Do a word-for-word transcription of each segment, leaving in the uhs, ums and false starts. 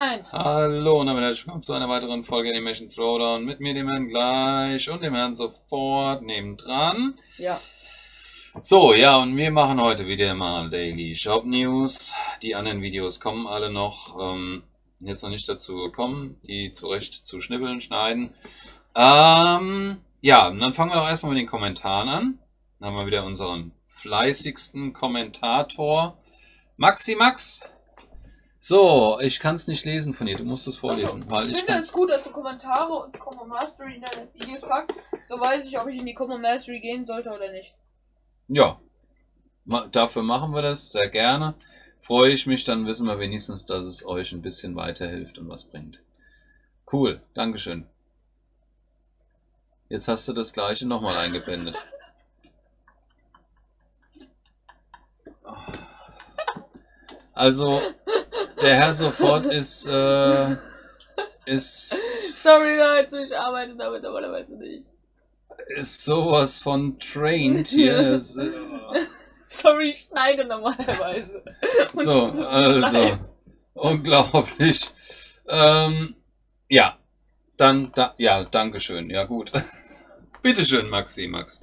Eins. Hallo und damit herzlich willkommen zu einer weiteren Folge Animation Throwdown mit mir, dem Herrn Gleich und dem Herrn Sofort nebendran. Ja. So, ja, und wir machen heute wieder mal Daily Shop News. Die anderen Videos kommen alle noch, ähm, jetzt noch nicht dazu gekommen, die zurecht zu schnippeln, schneiden. Ähm, ja, und dann fangen wir doch erstmal mit den Kommentaren an. Dann haben wir wieder unseren fleißigsten Kommentator, Maximax. So, ich kann es nicht lesen von dir, du musst es vorlesen. Also, weil ich, ich finde es gut, dass du Kommentare und Combo Mastery in deine Videos packst. So weiß ich, ob ich in die Combo Mastery gehen sollte oder nicht. Ja, Ma dafür machen wir das, sehr gerne. Freue ich mich, dann wissen wir wenigstens, dass es euch ein bisschen weiterhilft und was bringt. Cool, Dankeschön. Jetzt hast du das Gleiche nochmal eingeblendet. Also... Der Herr Sofort ist, äh, ist... Sorry Leute, ich arbeite damit, aber da weißt du nicht. Ist sowas von trained hier. Sorry, ich schneide normalerweise. Und so, also, unglaublich. Ähm, ja, dann, da, ja, Dankeschön, ja gut. Bitteschön, Maxi, Max.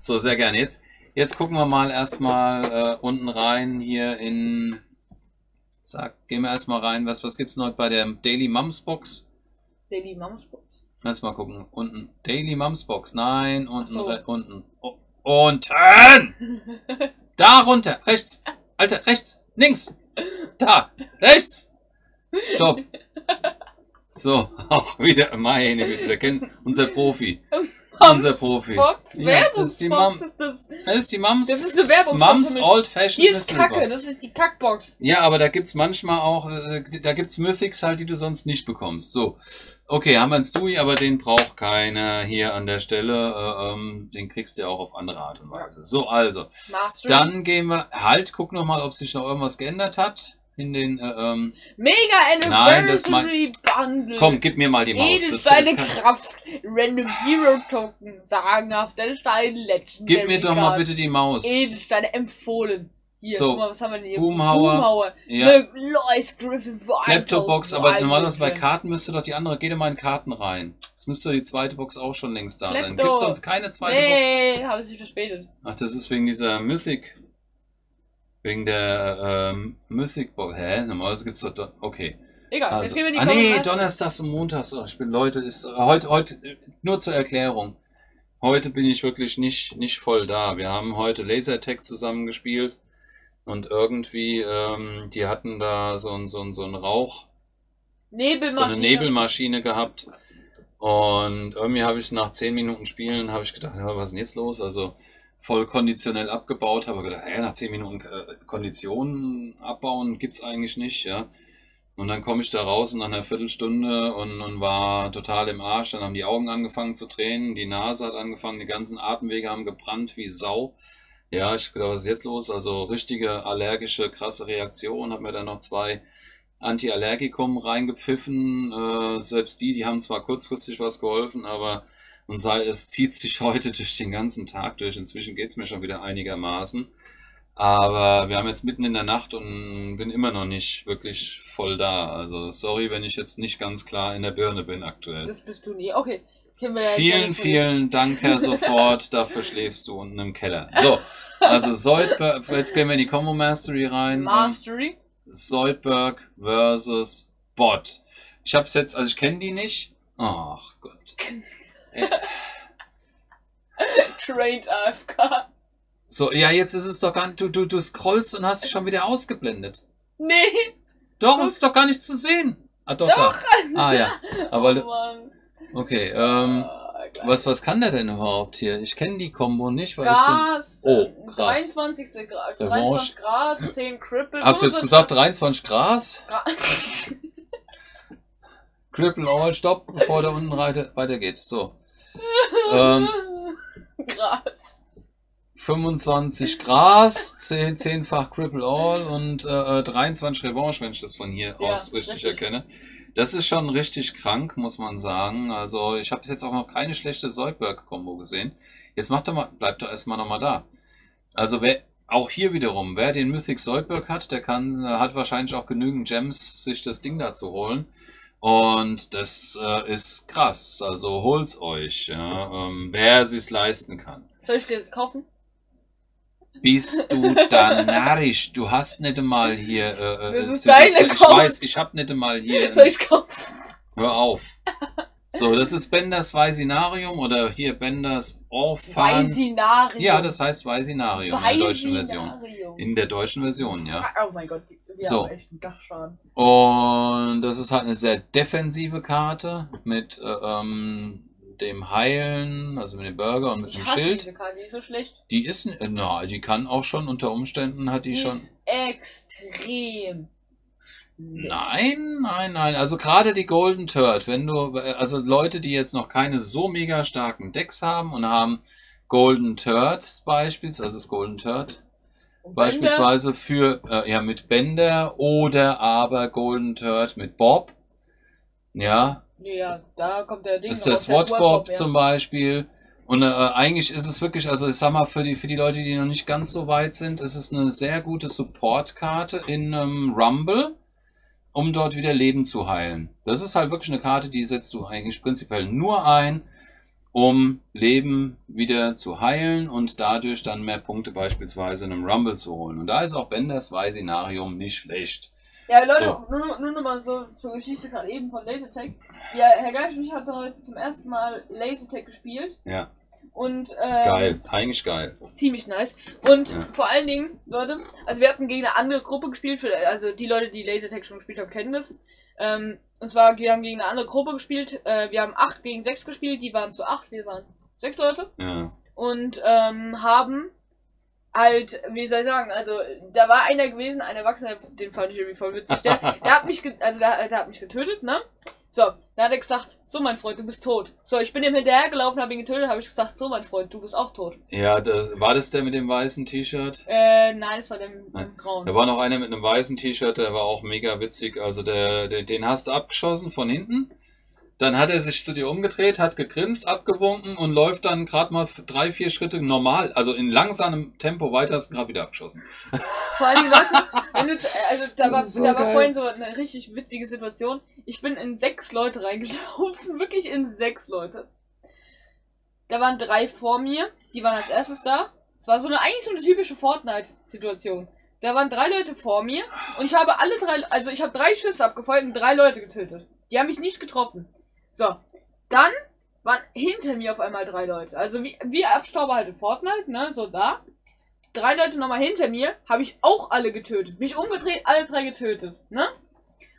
So, sehr gerne. Jetzt, jetzt gucken wir mal erstmal äh, unten rein hier in... Zack, gehen wir erstmal rein. Was, was gibt es heute bei der Daily Mums Box? Daily Mums Box? Lass mal gucken. Unten. Daily Mums Box. Nein, unten. So. Unten. Oh, unten! Da runter. Rechts. Alter, rechts. Links. Da. Rechts. Stopp. So, auch wieder. Meine Güte, wir kennen unser Profi. Unser Profi. Box, ja, das ist die Mums. Ist das, das ist die Mums. Das ist eine Werbungsbox. Mums Old Fashion. Hier ist Kacke. Das ist die Kackbox. Ja, aber da gibt's manchmal auch, da gibt's Mythics halt, die du sonst nicht bekommst. So, okay, haben wir einen Stewie, aber den braucht keiner hier an der Stelle. Ähm, den kriegst du ja auch auf andere Art und Weise. So, also, Mastery. Dann gehen wir halt, guck noch mal, ob sich noch irgendwas geändert hat. In den äh, ähm, Mega Anniversary Bundle. Komm, gib mir mal die Maus. Edel, das seine das Kraft. Random Hero Token. Sagenhafter Stein. Legendary. Gib mir doch mal bitte die Maus. Edelsteine empfohlen. Hier, so, guck mal, was haben wir denn hier? Boomhauer. Boomhauer. Ja. Lois Griffin. Klepto-Box, aber normalerweise bei Karten müsste doch die andere. Geh doch mal in Karten rein. Es müsste die zweite Box auch schon längst da sein. Gibt es sonst keine zweite nee, Box? Nee, habe ich sich verspätet. Ach, das ist wegen dieser Mythic. Wegen der ähm, Mythic Box. Hä? Normalerweise gibt es doch. Don okay. Egal, also, jetzt gehen wir die Ah, nee, Donnerstags und Montags. Oh, ich bin, Leute, ist, heute, heute, nur zur Erklärung. Heute bin ich wirklich nicht, nicht voll da. Wir haben heute Lasertag zusammengespielt und irgendwie, ähm, die hatten da so ein, so ein, so ein Rauch. Nebelmaschine. So eine Nebelmaschine gehabt. Und irgendwie habe ich nach zehn Minuten Spielen, habe ich gedacht, ja, was ist denn jetzt los? Also. Voll konditionell abgebaut, habe gedacht, hey, nach zehn Minuten Konditionen abbauen gibt es eigentlich nicht, ja. Und dann komme ich da raus und nach einer Viertelstunde und, und war total im Arsch, dann haben die Augen angefangen zu tränen, die Nase hat angefangen, die ganzen Atemwege haben gebrannt wie Sau. Ja, ich habe gedacht, was ist jetzt los? Also richtige allergische, krasse Reaktion, habe mir dann noch zwei Antiallergikum reingepfiffen, äh, selbst die, die haben zwar kurzfristig was geholfen, aber und sei es zieht sich heute durch den ganzen Tag durch. Inzwischen geht es mir schon wieder einigermaßen. Aber wir haben jetzt mitten in der Nacht und bin immer noch nicht wirklich voll da. Also sorry, wenn ich jetzt nicht ganz klar in der Birne bin aktuell. Das bist du nie. Okay. Können wir vielen, vielen Dank, Herr Sofort. Dafür schläfst du unten im Keller. So, also Soldberg. Jetzt gehen wir in die Combo Mastery rein. Mastery. Soldberg versus Bot. Ich hab's jetzt, also ich kenne die nicht. Ach Gott. Trained A F K. So, ja, jetzt ist es doch gar nicht. Du, du, du scrollst und hast dich schon wieder ausgeblendet. Nee. Doch, es ist doch gar nicht zu sehen. Ah, doch, doch. Da. Ah, ja. Aber. Oh, Mann. Okay, ähm. Oh, was, was kann der denn überhaupt hier? Ich kenne die Kombo nicht, weil Gras, ich den. Oh, Gras. dreiundzwanzig. Gra dreiundzwanzig Gras, zehn Cripple. Hast du jetzt gesagt dreiundzwanzig Gras? Gra Cripple all, stopp, bevor der unten weiter geht. So. ähm, Gras. fünfundzwanzig Gras, zehnfach Cripple all und äh, dreiundzwanzig Revanche, wenn ich das von hier ja, aus richtig, richtig erkenne. Das ist schon richtig krank, muss man sagen. Also, ich habe bis jetzt auch noch keine schlechte Zoidberg-Kombo gesehen. Jetzt macht doch mal, bleibt doch erstmal nochmal da. Also, wer. Auch hier wiederum, wer den Mythic Soldberg hat, der kann, hat wahrscheinlich auch genügend Gems, sich das Ding da zu holen. Und das äh, ist krass, also holt's euch, ja, ähm, wer sich's leisten kann. Soll ich dir das kaufen? Bist du da narrisch? Du hast nicht einmal hier... Äh, das ist deine Kauf. Ich weiß, ich hab nicht einmal hier... Soll ich kaufen? Hör auf. So, das ist Benders Weisinarium oder hier Benders Orphan... Weisinarium. Ja, das heißt Weisinarium, Weisinarium in der deutschen Version. In der deutschen Version, ja. Oh mein Gott, wir so. Haben echt einen Dachschaden. Und das ist halt eine sehr defensive Karte mit ähm, dem Heilen, also mit dem Burger und mit ich dem hasse Schild. Diese Karte, die ist so schlecht. Die ist, na, die kann auch schon unter Umständen, hat die, die schon... Ist extrem. Nein, nein, nein. Also gerade die Golden Turt, wenn du, also Leute, die jetzt noch keine so mega starken Decks haben und haben Golden Turts beispielsweise, also das Golden Turt beispielsweise für, äh, ja, mit Bänder oder aber Golden Turt mit Bob. Ja. Ja, da kommt der Ding. Das ist der SWAT Bob zum Beispiel. Und äh, eigentlich ist es wirklich, also ich sag mal, für die, für die Leute, die noch nicht ganz so weit sind, ist es eine sehr gute Support-Karte in einem Rumble, um dort wieder Leben zu heilen. Das ist halt wirklich eine Karte, die setzt du eigentlich prinzipiell nur ein, um Leben wieder zu heilen und dadurch dann mehr Punkte beispielsweise in einem Rumble zu holen. Und da ist auch Benders Weisinarium nicht schlecht. Ja, Leute, so. nur, nur noch mal so zur Geschichte gerade eben von Lasertag. Ja, Herr Geisch und ich hatten heute zum ersten Mal Lasertag gespielt. Ja. Und, ähm, geil, eigentlich geil. Ziemlich nice. Und ja. Vor allen Dingen, Leute, also wir hatten gegen eine andere Gruppe gespielt, für, also die Leute, die Lasertag schon gespielt haben, kennen das. Ähm, und zwar, wir haben gegen eine andere Gruppe gespielt, äh, wir haben acht gegen sechs gespielt, die waren zu acht, wir waren sechs Leute. Ja. Und ähm, haben halt, wie soll ich sagen, also da war einer gewesen, ein Erwachsener, den fand ich irgendwie voll witzig, der, der hat mich, also der, der hat mich getötet, ne? So, dann hat er gesagt, so mein Freund, du bist tot. So, ich bin ihm hinterhergelaufen, habe ihn getötet, habe ich gesagt, so mein Freund, du bist auch tot. Ja, das, war das der mit dem weißen T-Shirt? Äh, nein, das war der mit dem grauen. Da war noch einer mit einem weißen T-Shirt, der war auch mega witzig. Also der, der, den hast du abgeschossen von hinten, dann hat er sich zu dir umgedreht, hat gegrinst, abgewunken und läuft dann gerade mal drei, vier Schritte normal, also in langsamem Tempo weiter, hast du gerade wieder abgeschossen. Vor allem die Leute, wenn du, also da, war, so da war vorhin so eine richtig witzige Situation. Ich bin in sechs Leute reingelaufen, wirklich in sechs Leute. Da waren drei vor mir, die waren als erstes da. Es war so eine, eigentlich so eine typische Fortnite-Situation. Da waren drei Leute vor mir und ich habe alle drei, also ich habe drei Schüsse abgefeuert und drei Leute getötet. Die haben mich nicht getroffen. So, dann waren hinter mir auf einmal drei Leute. Also wie, wie Abstauber halt in Fortnite, ne, so da. Drei Leute nochmal hinter mir, habe ich auch alle getötet. Mich umgedreht, alle drei getötet, ne?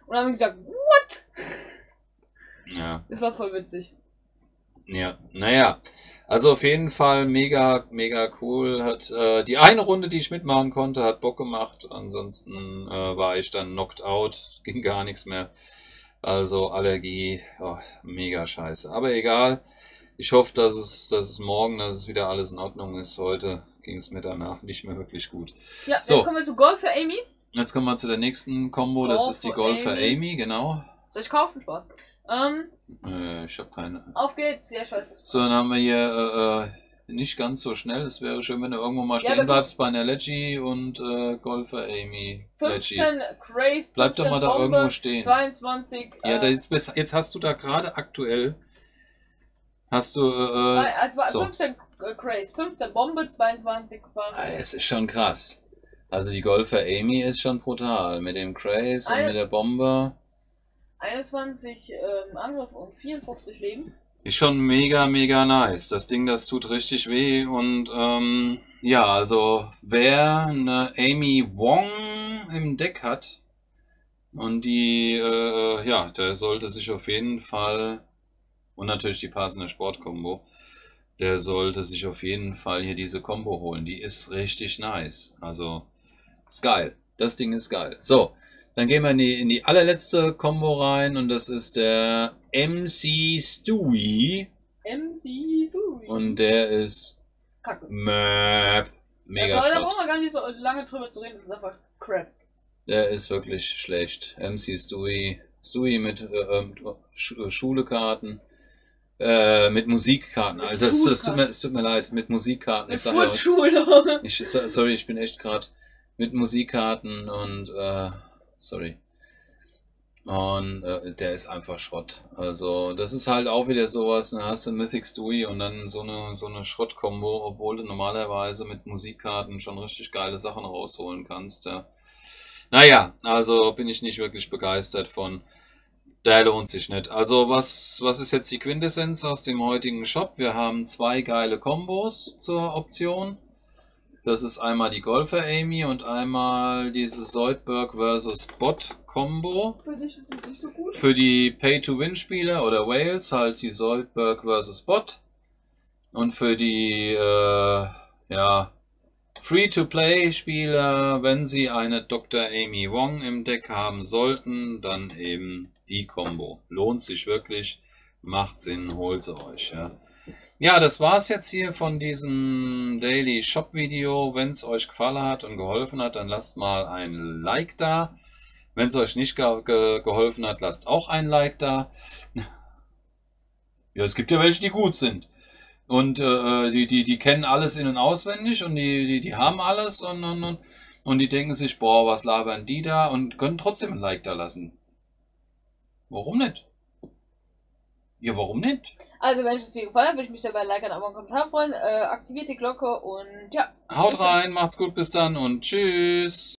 Und dann haben gesagt, what? Ja. Das war voll witzig. Ja, naja. Also auf jeden Fall mega, mega cool. Hat äh, die eine Runde, die ich mitmachen konnte, hat Bock gemacht. Ansonsten äh, war ich dann knocked out, ging gar nichts mehr. Also Allergie, oh, mega scheiße. Aber egal, ich hoffe, dass es, dass es morgen, dass es wieder alles in Ordnung ist. Heute ging es mir danach nicht mehr wirklich gut. Ja, so. Jetzt kommen wir zu Golfer Amy. Jetzt kommen wir zu der nächsten Combo, das ist die Golfer Amy. Amy, genau. Soll ich kaufen? Spaß. Ähm, äh, ich habe keine. Auf geht's, ja scheiße. So, dann haben wir hier äh, nicht ganz so schnell. Es wäre schön, wenn du irgendwo mal stehen ja, bleibst bei einer Leggy und äh, Golfer Amy. fünfzehn Craze, bleib doch mal da Bombe, irgendwo stehen. zweiundzwanzig. Ja, äh, jetzt, jetzt hast du da gerade aktuell. Hast du. Äh, also so. fünfzehn Craze, fünfzehn Bombe, zweiundzwanzig. Ah, es ist schon krass. Also die Golfer Amy ist schon brutal. Mit dem Craze und mit der Bombe. einundzwanzig ähm, Angriff und vierundfünfzig Leben. Ist schon mega, mega nice. Das Ding, das tut richtig weh. Und ähm, ja, also wer eine Amy Wong im Deck hat und die, äh, ja, der sollte sich auf jeden Fall, und natürlich die passende Sportkombo, der sollte sich auf jeden Fall hier diese Kombo holen. Die ist richtig nice. Also, ist geil. Das Ding ist geil. So, dann gehen wir in die, in die allerletzte Kombo rein und das ist der M C Stewie. M C Stewie. Und der ist Kacke. Möp. Mega ja, Schrott. Da brauchen wir gar nicht so lange drüber zu reden, das ist einfach Crap. Der ist wirklich schlecht. M C Stewie. Stewie mit äh, Schulekarten. Äh, mit Musikkarten. Also es, es, tut mir, es tut mir leid, mit Musikkarten. Mit ich sag ja, ich, sorry, ich bin echt gerade mit Musikkarten und äh, sorry. Und äh, der ist einfach Schrott. Also das ist halt auch wieder sowas, dann hast du Mythic Stewie und dann so eine so eine Schrottkombo, obwohl du normalerweise mit Musikkarten schon richtig geile Sachen rausholen kannst. Ja. Naja, also bin ich nicht wirklich begeistert von. Der lohnt sich nicht. Also was, was ist jetzt die Quintessenz aus dem heutigen Shop? Wir haben zwei geile Kombos zur Option. Das ist einmal die Golfer Amy und einmal diese Soldberg versus Bot Combo. Für dich ist das nicht so gut. Für die Pay-to-Win-Spieler oder Wales halt die Soldberg versus Bot. Und für die äh, ja, Free-to-Play-Spieler, wenn sie eine Doktor Amy Wong im Deck haben sollten, dann eben die Combo. Lohnt sich wirklich, macht Sinn, holt sie euch. Ja, ja, das war's jetzt hier von diesem Daily Shop Video. Wenn es euch gefallen hat und geholfen hat, dann lasst mal ein Like da. Wenn es euch nicht ge ge geholfen hat, lasst auch ein Like da. Ja, es gibt ja welche, die gut sind. Und äh, die, die, die kennen alles in- und auswendig und die, die, die haben alles und, und, und, und die denken sich, boah, was labern die da, und können trotzdem ein Like da lassen. Warum nicht? Ja, warum nicht? Also, wenn euch das Video gefallen hat, würde ich mich selber liken, aber einen Kommentar freuen. Äh, aktiviert die Glocke und ja. Haut rein, macht's gut, bis dann und tschüss.